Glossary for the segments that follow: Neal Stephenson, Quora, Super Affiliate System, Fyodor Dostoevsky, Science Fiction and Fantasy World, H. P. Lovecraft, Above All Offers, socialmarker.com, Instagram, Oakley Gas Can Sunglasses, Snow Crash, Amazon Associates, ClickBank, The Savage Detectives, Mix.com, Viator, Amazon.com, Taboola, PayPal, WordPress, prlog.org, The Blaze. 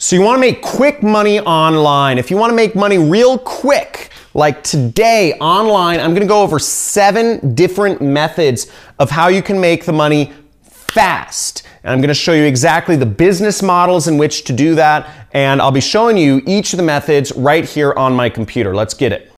So you want to make quick money online. If you want to make money real quick, like today online, I'm going to go over 7 different methods of how you can make the money fast. And I'm going to show you exactly the business models in which to do that. And I'll be showing you each of the methods right here on my computer. Let's get it.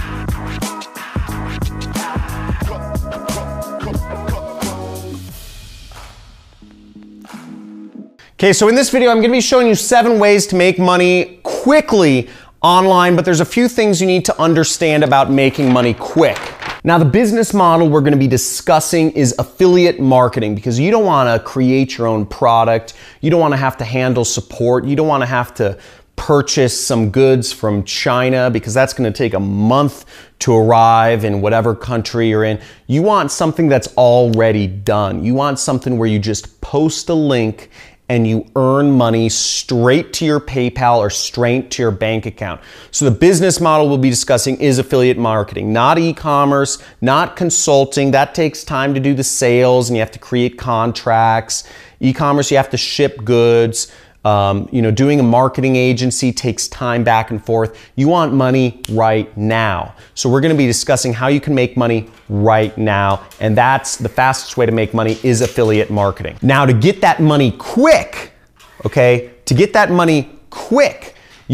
Okay, so in this video, I'm going to be showing you 7 ways to make money quickly online, but there's a few things you need to understand about making money quick. Now, the business model we're going to be discussing is affiliate marketing, because you don't want to create your own product. You don't want to have to handle support. You don't want to have to purchase some goods from China, because that's going to take a month to arrive in whatever country you're in. You want something that's already done. You want something where you just post a link and you earn money straight to your PayPal or straight to your bank account. So the business model we'll be discussing is affiliate marketing, not e-commerce, not consulting. That takes time to do the sales and you have to create contracts. E-commerce, you have to ship goods. Doing a marketing agency takes time back and forth. You want money right now. So we're going to be discussing how you can make money right now. And that's the fastest way to make money is affiliate marketing. Now to get that money quick, okay, you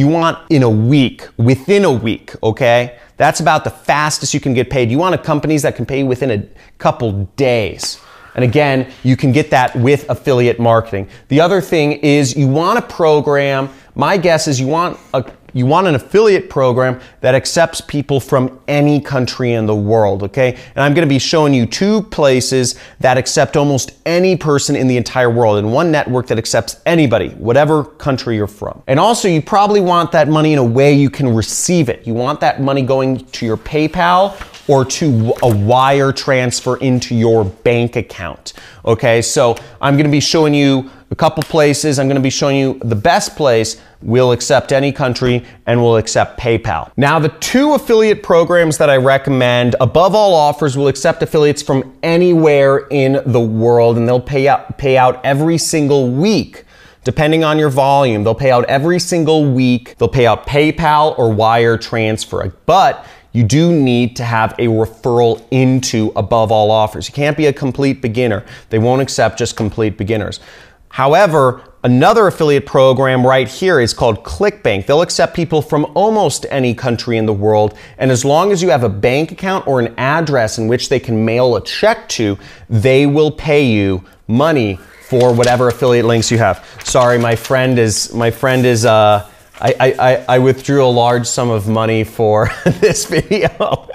want in a week, within a week, okay? That's about the fastest you can get paid. You want companies that can pay within a couple days. And again, you can get that with affiliate marketing. The other thing is you want a program. My guess is you want an affiliate program that accepts people from any country in the world, okay? And I'm going to be showing you 2 places that accept almost any person in the entire world, and one network that accepts anybody, whatever country you're from. And also, you probably want that money in a way you can receive it. You want that money going to your PayPal or to a wire transfer into your bank account, okay? So I'm gonna be showing you a couple places. I'm gonna be showing you the best place will accept any country and will accept PayPal. Now, the 2 affiliate programs that I recommend, Above All Offers will accept affiliates from anywhere in the world, and they'll pay out every single week. Depending on your volume, they'll pay out every single week. They'll pay out PayPal or wire transfer, but you do need to have a referral into Above All Offers. You can't be a complete beginner. They won't accept just complete beginners. However, another affiliate program right here is called ClickBank. They'll accept people from almost any country in the world, and as long as you have a bank account or an address in which they can mail a check to, they will pay you money for whatever affiliate links you have. Sorry, I withdrew a large sum of money for this video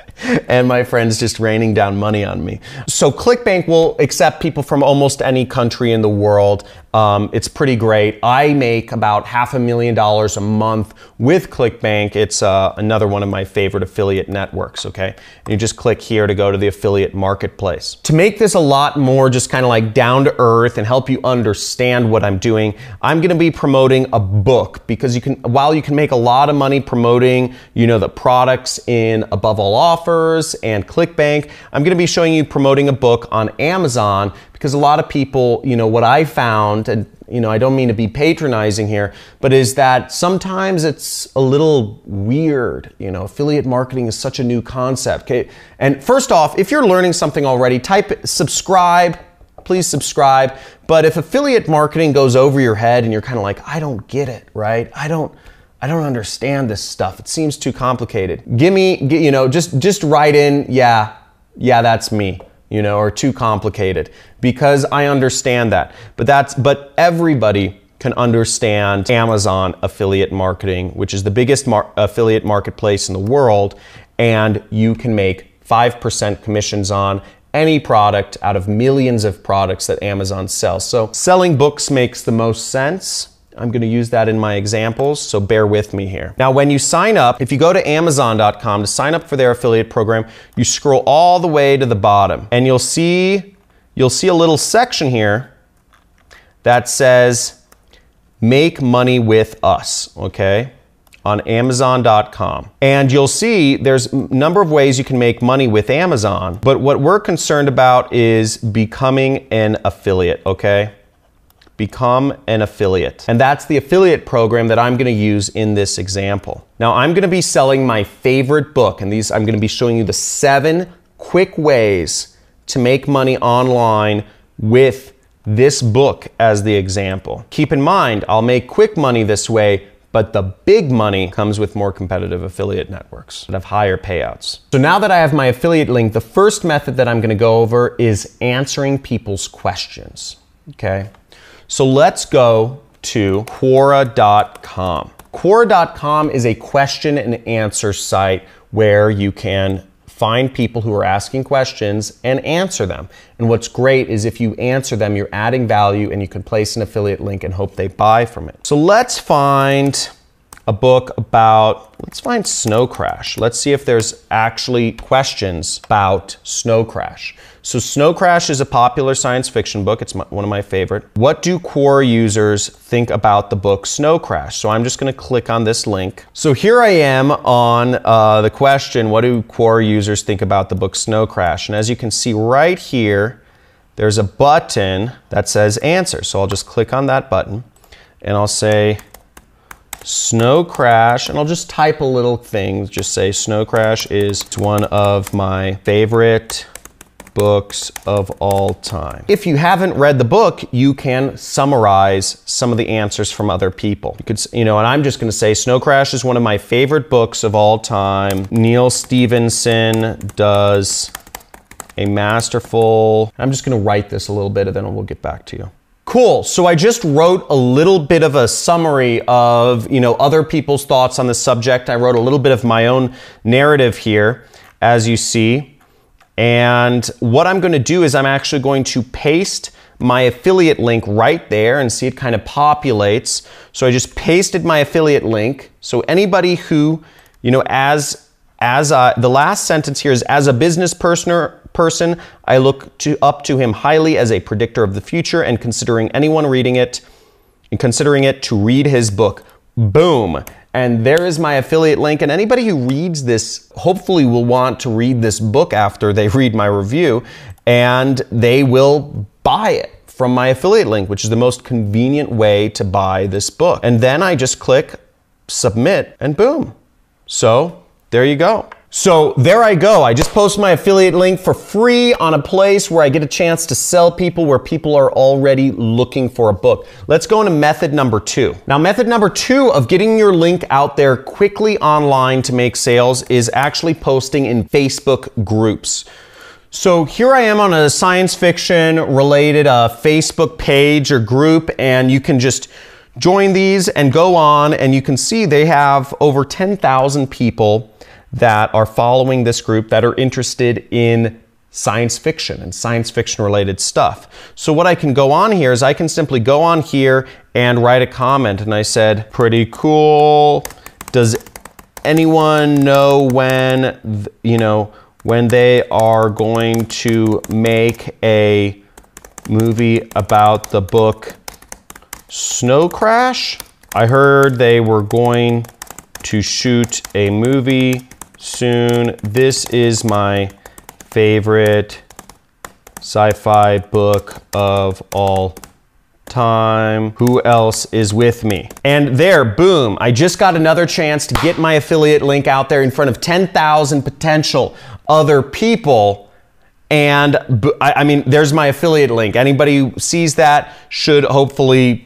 and my friend's just raining down money on me. So ClickBank will accept people from almost any country in the world. It's pretty great. I make about $500,000 a month with ClickBank. It's another one of my favorite affiliate networks, okay? And you just click here to go to the affiliate marketplace. To make this a lot more just kind of like down to earth and help you understand what I'm doing, I'm gonna be promoting a book, because while you can make a lot of money promoting, you know, the products in Above All Offers and ClickBank, I'm gonna be showing you promoting a book on Amazon, because a lot of people, you know, what I found, and you know, I don't mean to be patronizing here, but is that sometimes it's a little weird. You know, affiliate marketing is such a new concept. Okay, and first off, if you're learning something already, type subscribe, please subscribe. But if affiliate marketing goes over your head and you're kind of like, I don't get it, right? I don't understand this stuff. It seems too complicated. Just write in, yeah, that's me. You know, or too complicated, because I understand that. But everybody can understand Amazon affiliate marketing, which is the biggest affiliate marketplace in the world, and you can make 5% commissions on any product out of millions of products that Amazon sells. So selling books makes the most sense. I'm going to use that in my examples, so bear with me here. Now, when you sign up, if you go to Amazon.com to sign up for their affiliate program, you scroll all the way to the bottom, and you'll see a little section here that says "Make money with us," okay, on Amazon.com. And you'll see there's a number of ways you can make money with Amazon, but what we're concerned about is becoming an affiliate, okay? Become an affiliate. And that's the affiliate program that I'm going to use in this example. Now I'm going to be selling my favorite book, and I'm going to be showing you the 7 quick ways to make money online with this book as the example. Keep in mind, I'll make quick money this way, but the big money comes with more competitive affiliate networks that have higher payouts. So now that I have my affiliate link, the first method that I'm gonna go over is answering people's questions, okay? So let's go to Quora.com. Quora.com is a question and answer site where you can find people who are asking questions and answer them. And what's great is if you answer them, you're adding value and you can place an affiliate link and hope they buy from it. So let's find a book about, let's find Snow Crash. Let's see if there's actually questions about Snow Crash. So Snow Crash is a popular science fiction book. It's one of my favorite. What do Quora users think about the book Snow Crash? So I'm just gonna click on this link. So here I am on the question, what do Quora users think about the book Snow Crash? And as you can see right here, there's a button that says answer. So I'll just click on that button and I'll say, Snow Crash, and I'll just type a little thing, just say Snow Crash is one of my favorite books of all time. If you haven't read the book, you can summarize some of the answers from other people. You could, you know, and I'm just gonna say Snow Crash is one of my favorite books of all time. Neal Stephenson does a masterful, I'm just gonna write this a little bit and then we'll get back to you. Cool, so I just wrote a little bit of a summary of, you know, other people's thoughts on the subject. I wrote a little bit of my own narrative here, as you see. And what I'm gonna do is I'm actually going to paste my affiliate link right there and see it kind of populates. So I just pasted my affiliate link. So anybody who, you know, the last sentence here is, as a business person, I look up to him highly as a predictor of the future and considering anyone reading it and considering it to read his book. Boom. And there is my affiliate link. And anybody who reads this hopefully will want to read this book after they read my review, and they will buy it from my affiliate link, which is the most convenient way to buy this book. And then I just click submit and boom. So there you go. So there I go. I just posted my affiliate link for free on a place where I get a chance to sell people, where people are already looking for a book. Let's go into method number 2. Now, method number 2 of getting your link out there quickly online to make sales is actually posting in Facebook groups. So here I am on a science fiction related Facebook page or group, and you can just join these and go on, and you can see they have over 10,000 people that are following this group that are interested in science fiction and science fiction related stuff. So what I can go on here is I can simply go on here and write a comment, and I said, pretty cool. Does anyone know when, you know, when they are going to make a movie about the book Snow Crash? I heard they were going to shoot a movie soon. This is my favorite sci-fi book of all time. Who else is with me? And there, boom, I just got another chance to get my affiliate link out there in front of 10,000 potential other people. And I mean, there's my affiliate link. Anybody who sees that should hopefully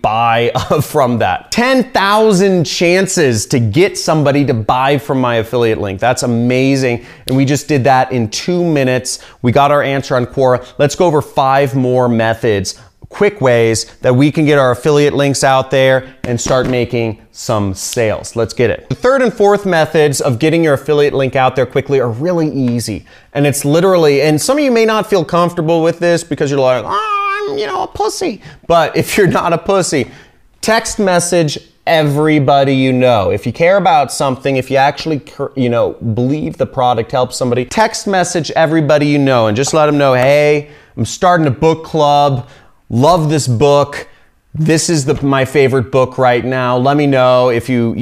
buy from that. 10,000 chances to get somebody to buy from my affiliate link. That's amazing. And we just did that in 2 minutes. We got our answer on Quora. Let's go over 5 more methods, quick ways that we can get our affiliate links out there and start making some sales. Let's get it. The third and fourth methods of getting your affiliate link out there quickly are really easy. And it's literally, and some of you may not feel comfortable with this because you're like, ah, you know, a pussy. But if you're not a pussy, text message everybody you know. If you care about something, if you actually, you know, believe the product helps somebody, text message everybody you know and just let them know, hey, I'm starting a book club, love this book, this is my favorite book right now, let me know if you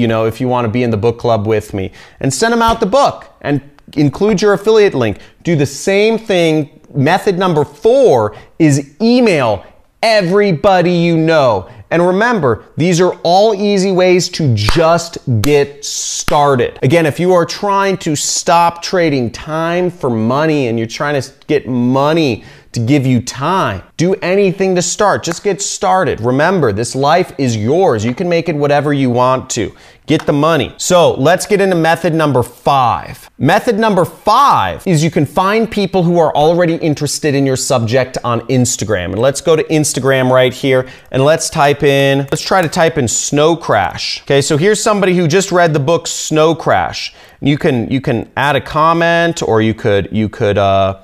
want to be in the book club with me, and send them out the book and include your affiliate link. Do the same thing. Method number 4 is email everybody you know. And remember, these are all easy ways to just get started. Again, if you are trying to stop trading time for money and you're trying to get money to give you time, do anything to start. Just get started. Remember, this life is yours. You can make it whatever you want to. Get the money. So let's get into method number 5. Method number 5 is you can find people who are already interested in your subject on Instagram. And let's go to Instagram right here and let's try to type in Snow Crash. Okay, so here's somebody who just read the book Snow Crash. You can add a comment, or you could DM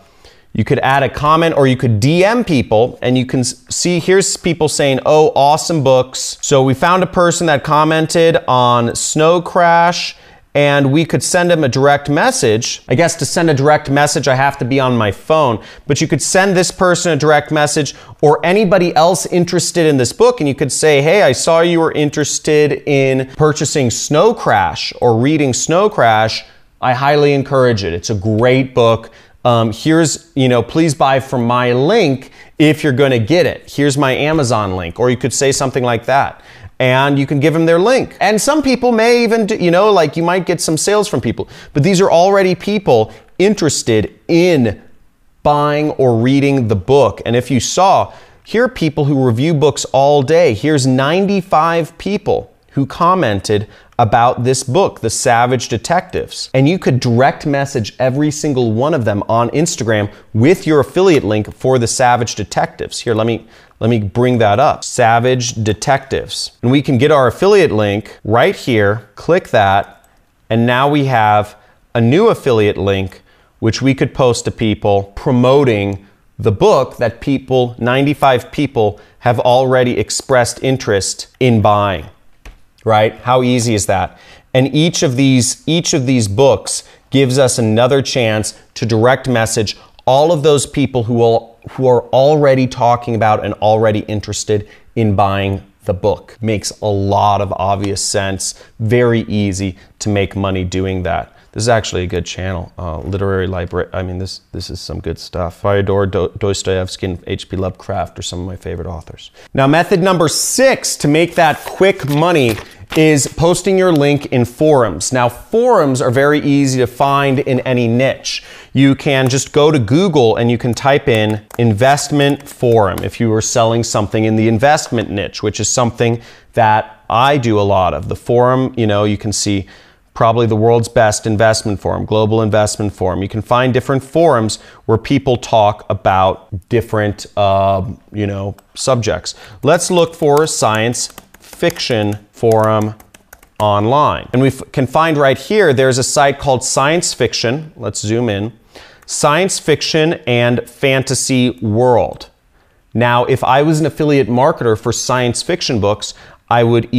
people, and you can see, here's people saying, oh, awesome books. So we found a person that commented on Snow Crash, and we could send them a direct message. I guess to send a direct message, I have to be on my phone, but you could send this person a direct message or anybody else interested in this book, and you could say, hey, I saw you were interested in purchasing Snow Crash or reading Snow Crash. I highly encourage it. It's a great book. Here's, please buy from my link if you're gonna get it. Here's my Amazon link, or you could say something like that. And you can give them their link. And some people may even, you might get some sales from people, but these are already people interested in buying or reading the book. And if you saw, here are people who review books all day. Here's 95 people who commented about this book, The Savage Detectives. And you could direct message every single one of them on Instagram with your affiliate link for The Savage Detectives. Here, let me bring that up, Savage Detectives. And we can get our affiliate link right here, click that, and now we have a new affiliate link which we could post to people promoting the book that 95 people have already expressed interest in buying. Right? How easy is that? And each of these books gives us another chance to direct message all of those people who are already talking about and already interested in buying the book. Makes a lot of obvious sense. Very easy to make money doing that. This is actually a good channel. Literary library. I mean, this is some good stuff. Fyodor Dostoevsky and H. P. Lovecraft are some of my favorite authors. Now, method number 6 to make that quick money is posting your link in forums. Now, forums are very easy to find in any niche. You can just go to Google and you can type in investment forum if you were selling something in the investment niche, which is something that I do a lot of. The forum, you can see probably the world's best investment forum, global investment forum. You can find different forums where people talk about different, subjects. Let's look for Science Fiction Forum online. And we can find right here, there's a site called Science Fiction. Let's zoom in. Science Fiction and Fantasy World. Now, if I was an affiliate marketer for science fiction books, I could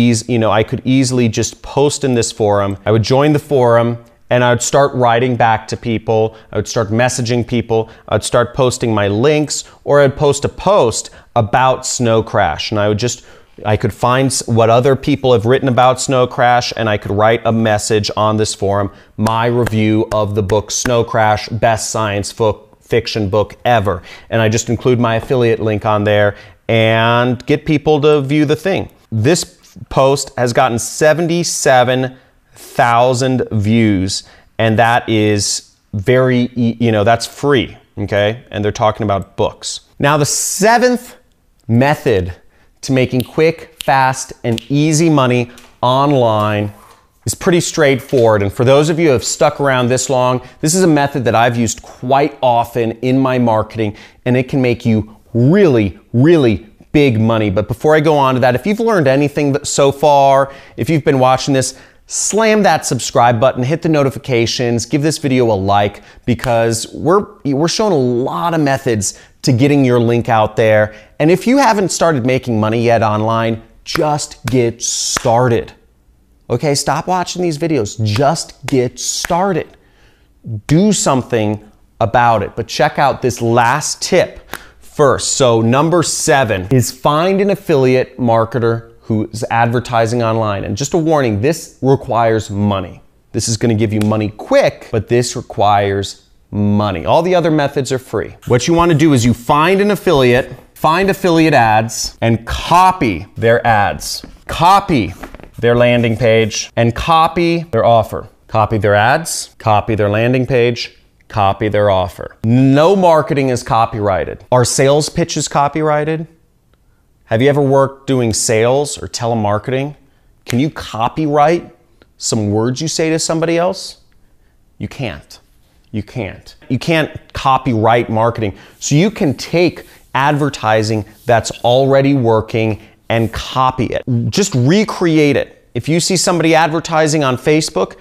easily just post in this forum. I would join the forum and I would start writing back to people. I would start messaging people. I'd start posting my links, or I'd post a post about Snow Crash, and I could find what other people have written about Snow Crash, and I could write a message on this forum, my review of the book Snow Crash, best science fiction book ever. And I just include my affiliate link on there and get people to view the thing. This post has gotten 77,000 views, and that is very, that's free, okay? And they're talking about books. Now, the 7th method to making quick, fast, and easy money online is pretty straightforward. And for those of you who have stuck around this long, this is a method that I've used quite often in my marketing, and it can make you really, really big money. But before I go on to that, if you've learned anything so far, if you've been watching this, slam that subscribe button, hit the notifications, give this video a like, because we're showing a lot of methods to getting your link out there. And if you haven't started making money yet online, just get started. Okay, stop watching these videos. Just get started. Do something about it. But check out this last tip first. So number 7 is find an affiliate marketer who's advertising online. And just a warning, this requires money. This is gonna give you money quick, but this requires money. All the other methods are free. What you wanna do is you find an affiliate find affiliate ads and copy their ads. Copy their landing page and copy their offer. Copy their ads, copy their landing page, copy their offer. No marketing is copyrighted. Are sales pitches copyrighted? Have you ever worked doing sales or telemarketing? Can you copyright some words you say to somebody else? You can't. You can't. You can't copyright marketing. So you can take advertising that's already working and copy it. Just recreate it. If you see somebody advertising on Facebook,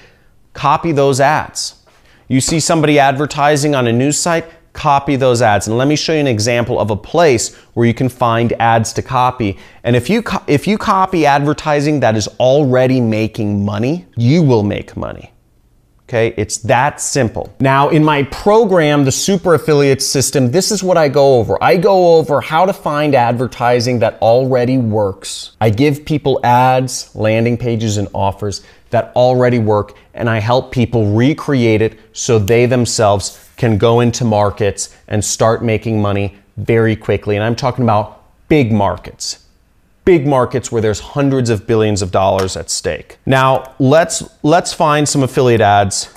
copy those ads. You see somebody advertising on a news site, copy those ads. And let me show you an example of a place where you can find ads to copy. And if you copy advertising that is already making money, you will make money. Okay, it's that simple. Now in my program, the Super Affiliate System, this is what I go over. I go over how to find advertising that already works. I give people ads, landing pages, and offers that already work, and I help people recreate it so they themselves can go into markets and start making money very quickly. And I'm talking about big markets where there's hundreds of billions of dollars at stake. Now, let's find some affiliate ads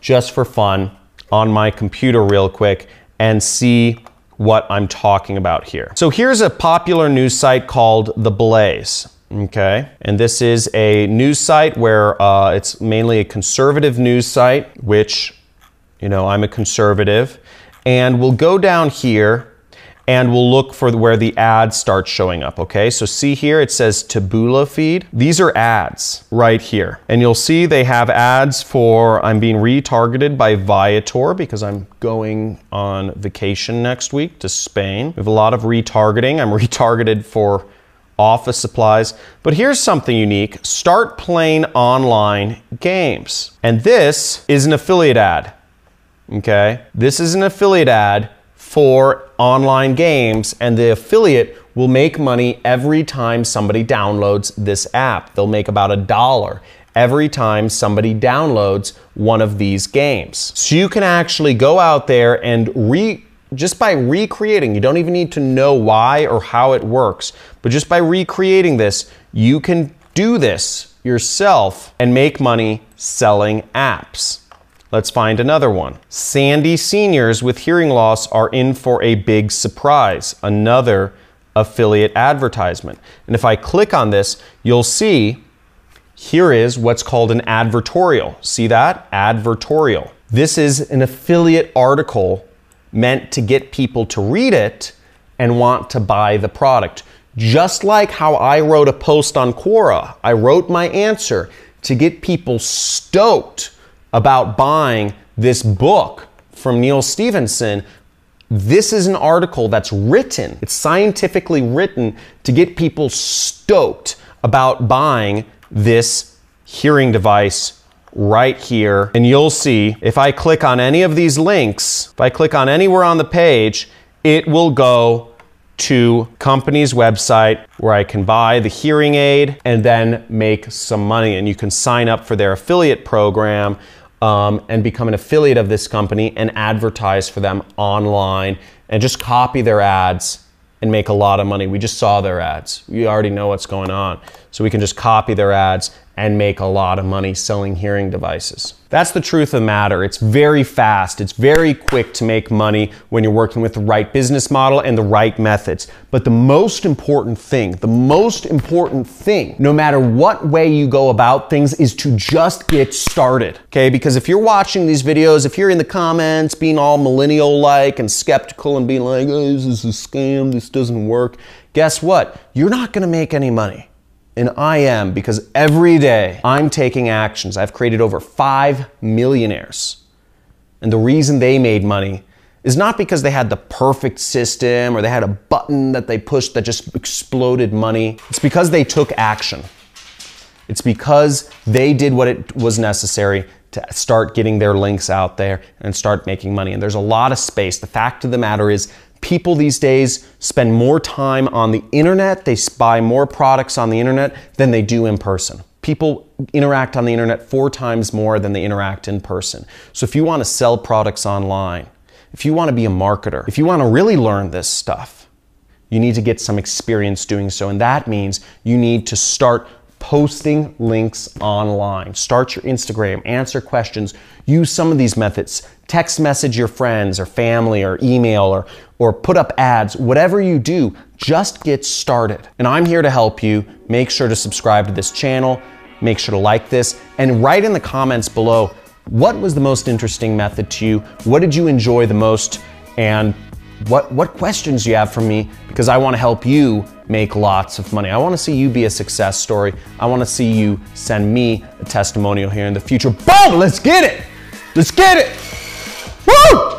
just for fun on my computer real quick and see what I'm talking about here. So here's a popular news site called The Blaze, okay? And this is a news site where it's mainly a conservative news site, which, you know, I'm a conservative. And we'll go down here and we'll look for where the ads start showing up, okay? So see here, it says Taboola feed. These are ads right here. And you'll see they have ads for, I'm being retargeted by Viator because I'm going on vacation next week to Spain. We have a lot of retargeting. I'm retargeted for office supplies. But here's something unique. Start playing online games. And this is an affiliate ad, okay? This is an affiliate ad for online games, and the affiliate will make money every time somebody downloads this app. They'll make about $1 every time somebody downloads one of these games. So you can actually go out there and just by recreating, you don't even need to know why or how it works, but just by recreating this, you can do this yourself and make money selling apps. Let's find another one. Sandy seniors with hearing loss are in for a big surprise. Another affiliate advertisement. And if I click on this, you'll see here is what's called an advertorial. See that? Advertorial. This is an affiliate article meant to get people to read it and want to buy the product. Just like how I wrote a post on Quora, I wrote my answer to get people stoked about buying this book from Neal Stephenson. This is an article that's written, it's scientifically written to get people stoked about buying this hearing device right here. And you'll see if I click on any of these links, if I click on anywhere on the page, it will go to company's website where I can buy the hearing aid and then make some money. And you can sign up for their affiliate program and become an affiliate of this company and advertise for them online and just copy their ads and make a lot of money. We just saw their ads. We already know what's going on. So we can just copy their ads and make a lot of money selling hearing devices. That's the truth of the matter. It's very fast. It's very quick to make money when you're working with the right business model and the right methods. But the most important thing, no matter what way you go about things, is to just get started, okay? Because if you're watching these videos, if you're in the comments being all millennial-like and skeptical and being like, oh, this is a scam, this doesn't work, guess what? You're not gonna make any money. And I am, because every day I'm taking actions. I've created over 5 millionaires. And the reason they made money is not because they had the perfect system or they had a button that they pushed that just exploded money. It's because they took action. It's because they did what it was necessary to start getting their links out there and start making money. And there's a lot of space. The fact of the matter is, people these days spend more time on the internet, they buy more products on the internet than they do in person. People interact on the internet 4 times more than they interact in person. So if you want to sell products online, if you want to be a marketer, if you want to really learn this stuff, You need to get some experience doing so, and that means you need to start posting links online. Start your Instagram, answer questions, use some of these methods. Text message your friends or family or email or put up ads. Whatever you do, just get started. And I'm here to help you. Make sure to subscribe to this channel. Make sure to like this. And write in the comments below, what was the most interesting method to you? What did you enjoy the most? And what questions do you have for me? Because I want to help you make lots of money. I want to see you be a success story. I want to see you send me a testimonial here in the future. Boom! Let's get it! Let's get it! Woo!